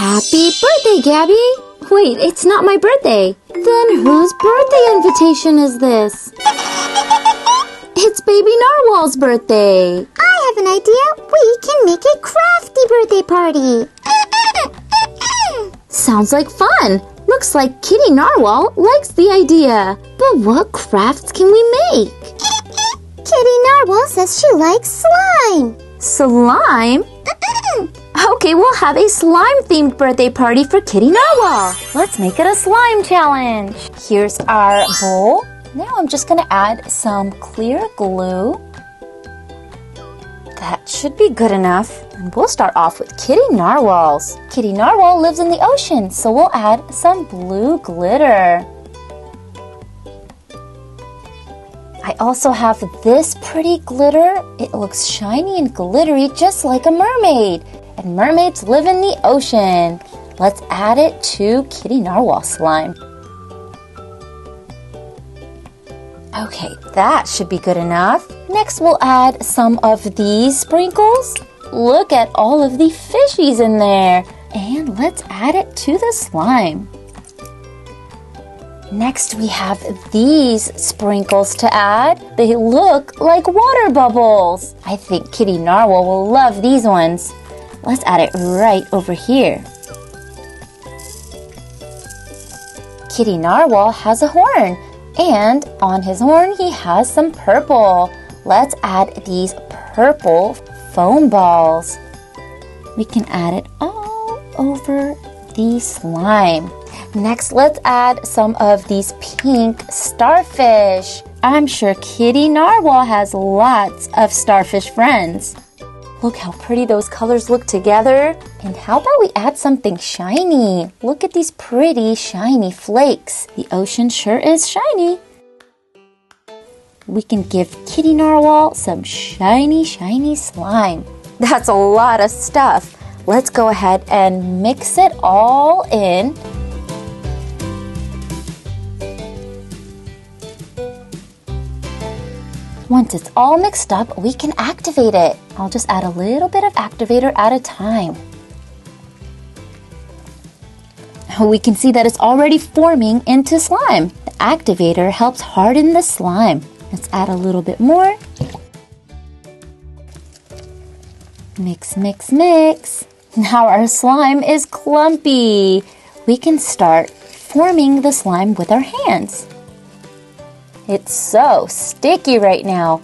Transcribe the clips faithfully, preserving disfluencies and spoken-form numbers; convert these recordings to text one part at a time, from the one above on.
Happy birthday, Gabby! Wait, it's not my birthday. Then whose birthday invitation is this? It's Baby Narwhal's birthday. I have an idea. We can make a crafty birthday party. Sounds like fun. Looks like Kitty Narwhal likes the idea. But what crafts can we make? Kitty Narwhal says she likes slime. Slime? Okay, we'll have a slime-themed birthday party for Kitty Narwhal. Let's make it a slime challenge. Here's our bowl. Now I'm just going to add some clear glue. That should be good enough. And we'll start off with Kitty Narwhals. Kitty Narwhal lives in the ocean, so we'll add some blue glitter. I also have this pretty glitter. It looks shiny and glittery just like a mermaid. And mermaids live in the ocean. Let's add it to Kitty Narwhal slime. Okay, that should be good enough. Next, we'll add some of these sprinkles. Look at all of the fishies in there. And let's add it to the slime. Next, we have these sprinkles to add. They look like water bubbles. I think Kitty Narwhal will love these ones. Let's add it right over here. Kitty Narwhal has a horn, and on his horn he has some purple. Let's add these purple foam balls. We can add it all over the slime. Next, let's add some of these pink starfish. I'm sure Kitty Narwhal has lots of starfish friends. Look how pretty those colors look together. And how about we add something shiny? Look at these pretty shiny flakes. The ocean sure is shiny. We can give Kitty Narwhal some shiny, shiny slime. That's a lot of stuff. Let's go ahead and mix it all in. Once it's all mixed up, we can activate it. I'll just add a little bit of activator at a time. We can see that it's already forming into slime. The activator helps harden the slime. Let's add a little bit more. Mix, mix, mix. Now our slime is clumpy. We can start forming the slime with our hands. It's so sticky right now.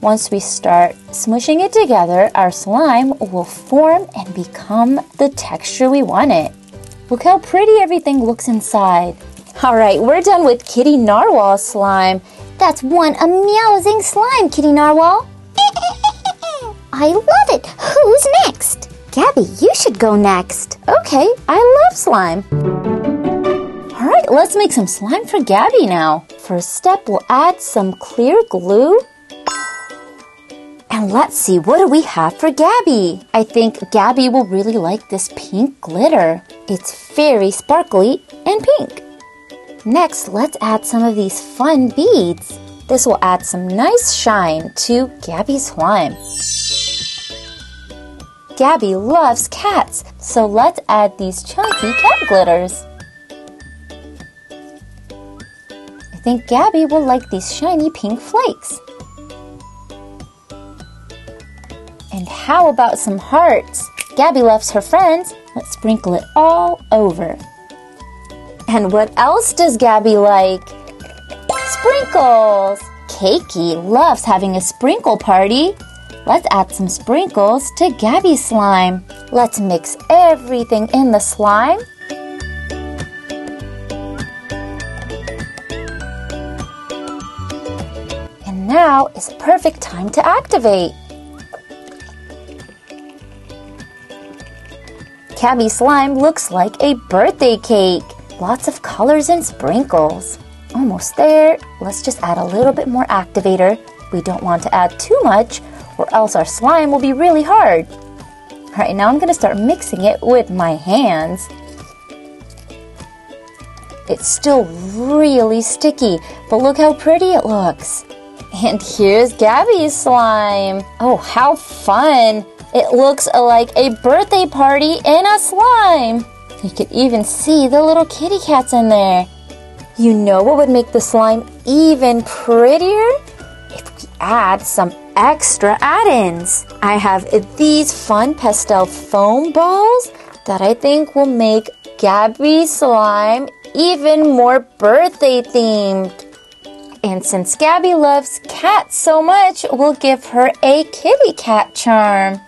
Once we start smooshing it together, our slime will form and become the texture we want it. Look how pretty everything looks inside. All right, we're done with Kitty Narwhal slime. That's one amazing slime, Kitty Narwhal. I love it. Who's next? Gabby, you should go next. Okay, I love slime. Alright, let's make some slime for Gabby now. First step, we'll add some clear glue. And let's see, what do we have for Gabby? I think Gabby will really like this pink glitter. It's very sparkly and pink. Next, let's add some of these fun beads. This will add some nice shine to Gabby's slime. Gabby loves cats, so let's add these chunky cat glitters. I think Gabby will like these shiny pink flakes. And how about some hearts? Gabby loves her friends. Let's sprinkle it all over. And what else does Gabby like? Sprinkles! Cakey loves having a sprinkle party. Let's add some sprinkles to Gabby's slime. Let's mix everything in the slime. Now is the perfect time to activate. Gabby's slime looks like a birthday cake. Lots of colors and sprinkles. Almost there. Let's just add a little bit more activator. We don't want to add too much or else our slime will be really hard. All right, now I'm going to start mixing it with my hands. It's still really sticky, but look how pretty it looks. And here's Gabby's slime. Oh, how fun! It looks like a birthday party in a slime. You could even see the little kitty cats in there. You know what would make the slime even prettier? If we add some extra add-ins. I have these fun pastel foam balls that I think will make Gabby's slime even more birthday themed. And since Gabby loves cats so much, we'll give her a kitty cat charm.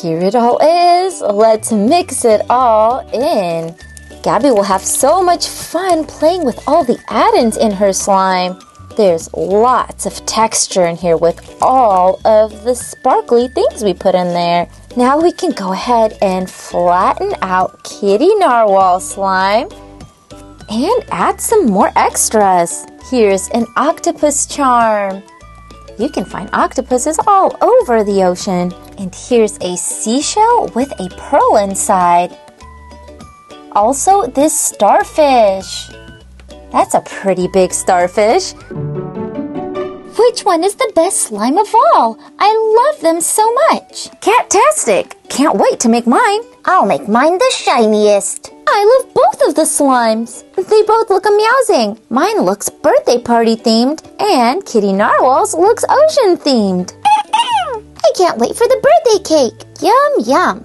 Here it all is. Let's mix it all in. Gabby will have so much fun playing with all the add-ins in her slime. There's lots of texture in here with all of the sparkly things we put in there. Now we can go ahead and flatten out Kitty Narwhal slime and add some more extras. Here's an octopus charm. You can find octopuses all over the ocean. And here's a seashell with a pearl inside. Also, this starfish. That's a pretty big starfish. Which one is the best slime of all? I love them so much. Cat-tastic. Can't wait to make mine. I'll make mine the shiniest. I love both of the slimes. They both look amazing. Mine looks birthday party themed, and Kitty Narwhal's looks ocean themed. I can't wait for the birthday cake. Yum, yum.